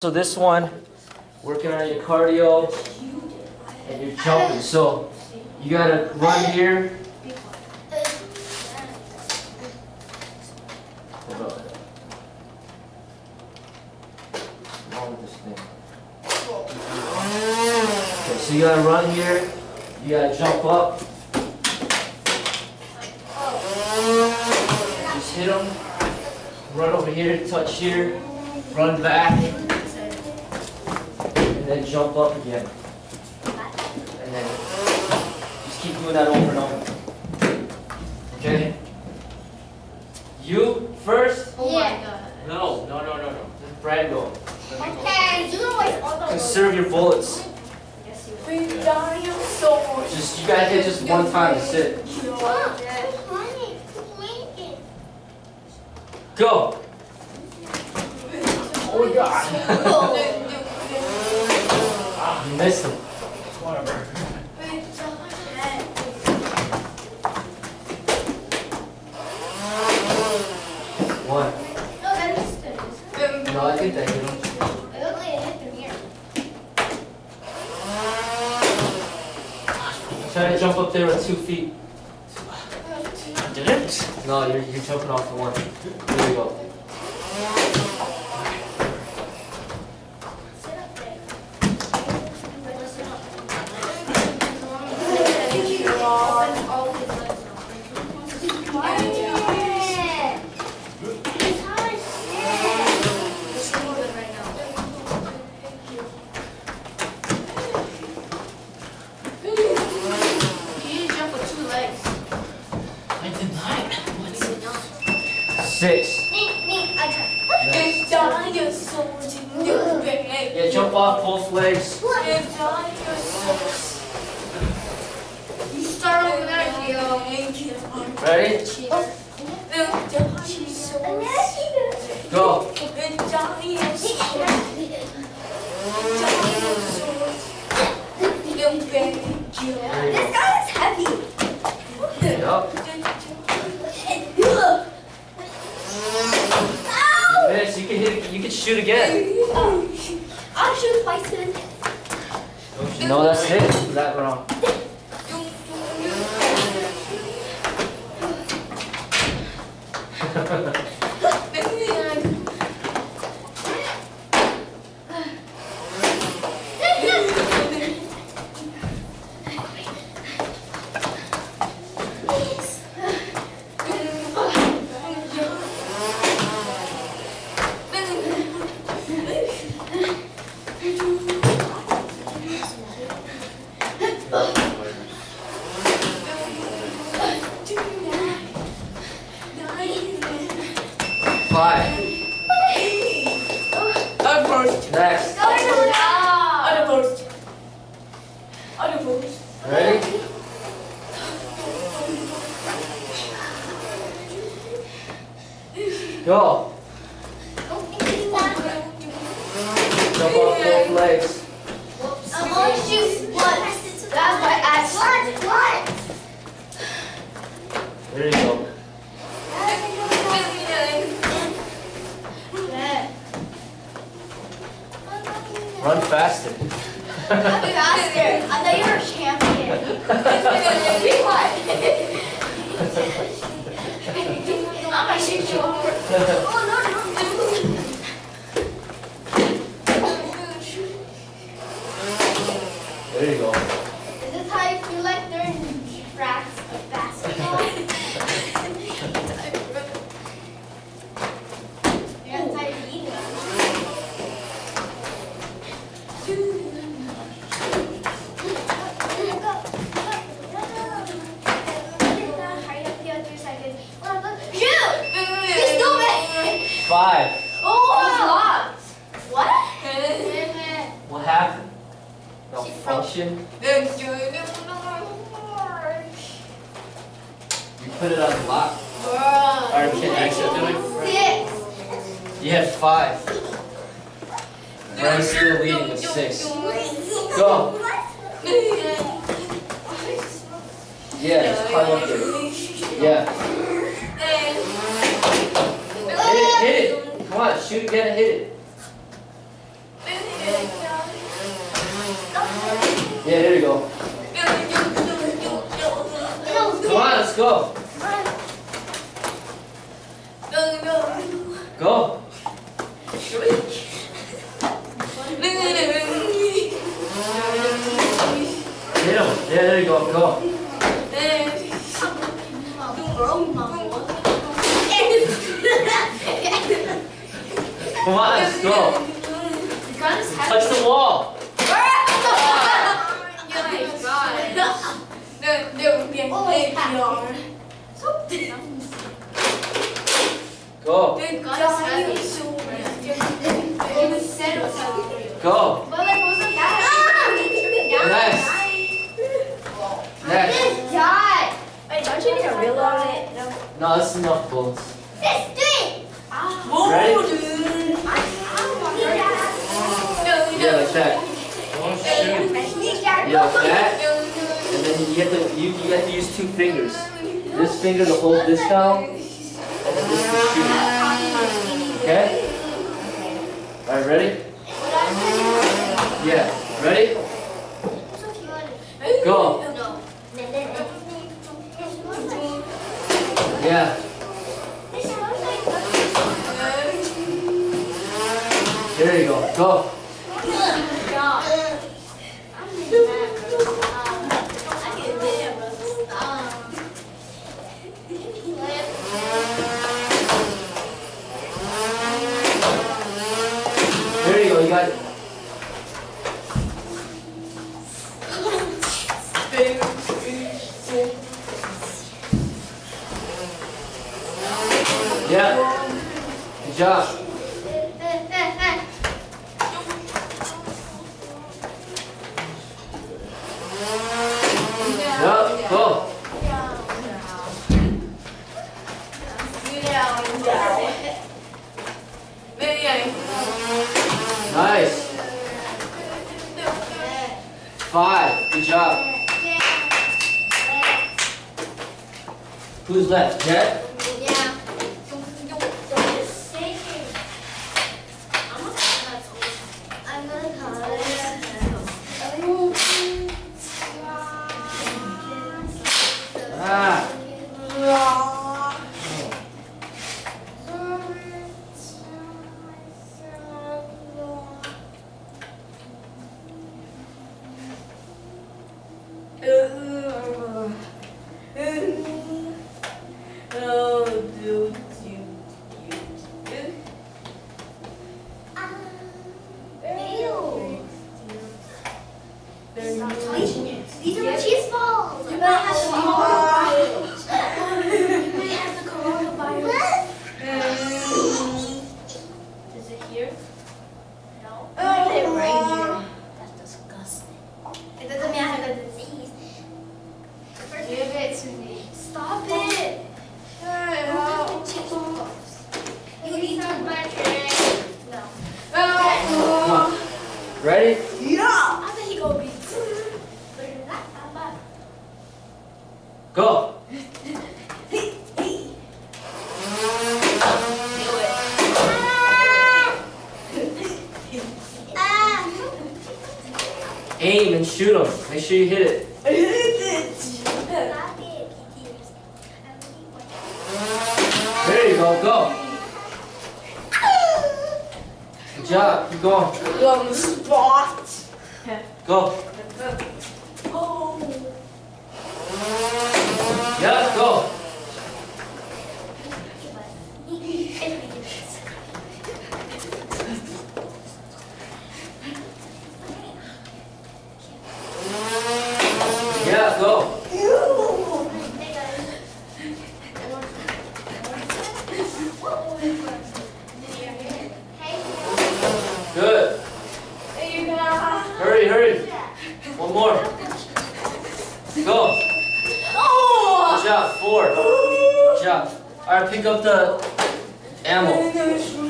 So this one, working on your cardio and your jumping. So you gotta run here. Hold up. What's wrong with this thing? Okay, so you gotta run here. You gotta jump up. Just hit them. Run over here. Touch here. Run back. Then jump up again, and then just keep doing that over and over. Okay? You first? Yeah. No. Just Brando. Okay. You always conserve your bullets. Yes, you will. Just you guys hit just one time. That's it. Go. Oh my God. You missed him. Whatever. What? No, that missed it. No, I think that hit him. It looked like it hit the mirror. Try to jump up there with 2 feet. I didn't. No, you're jumping off the one. There you go. Six. Yeah, jump off both legs. You start over there, ready? Go. This guy is heavy. Yep. Shoot again. I'll shoot twice in. Don't you know that's it? Is that wrong? Five. Other post. Next. Other post. Ready? Go. Jump off both legs. I want to shoot once. That's why I shoot once. There you go. Run faster. Run faster. I thought you were a champion. Be quiet. I'm gonna shoot you over. Oh no. There you go. Is this how you feel like during tracks of basketball? That's how you eat them. Five. Oh, wow. What? What happened? Malfunction. You put it on the lock. Alright, we can exit through it. You had five. Ryan's still leading with six. Go. Yeah, just climb up there. Yeah. Hit it! Come on, shoot again and hit it. Yeah, there we go. Come on, let's go. Go. Hit him. Yeah, there you go. Go. Come on, let's go. Touch the wall. Go. Go. Nice. Next. Wait, don't you need a reel on it? No, that's enough bolts. Let's do it. Ready? Yeah, like that. Yeah, like that. And then you have to use two fingers. This finger to hold this down, and then this to shoot. Okay? Alright, ready? Yeah, ready? Go. Yeah. There you go. Go. There you go, you got it. Yeah. Good job. No, go. Nice. 5. Good job. Who's left? Jet? Yeah. These are my cheese balls. You might have to coronavirus. We have the coronavirus. Is it here? No. I put it right here. That's disgusting. It doesn't mean I have a disease. Give it to me. Stop it. Don't put the cheese balls. You need some butter. No. Come on. Ready? Yeah. Go! Aim and shoot him. Make sure you hit it. I hit it! There you go, go! Good job, keep going. You're on the spot! Go! Yeah, go. Yeah, go. Good. Hurry, hurry. One more. Go. Good job, 4. Good job. Alright, pick up the ammo.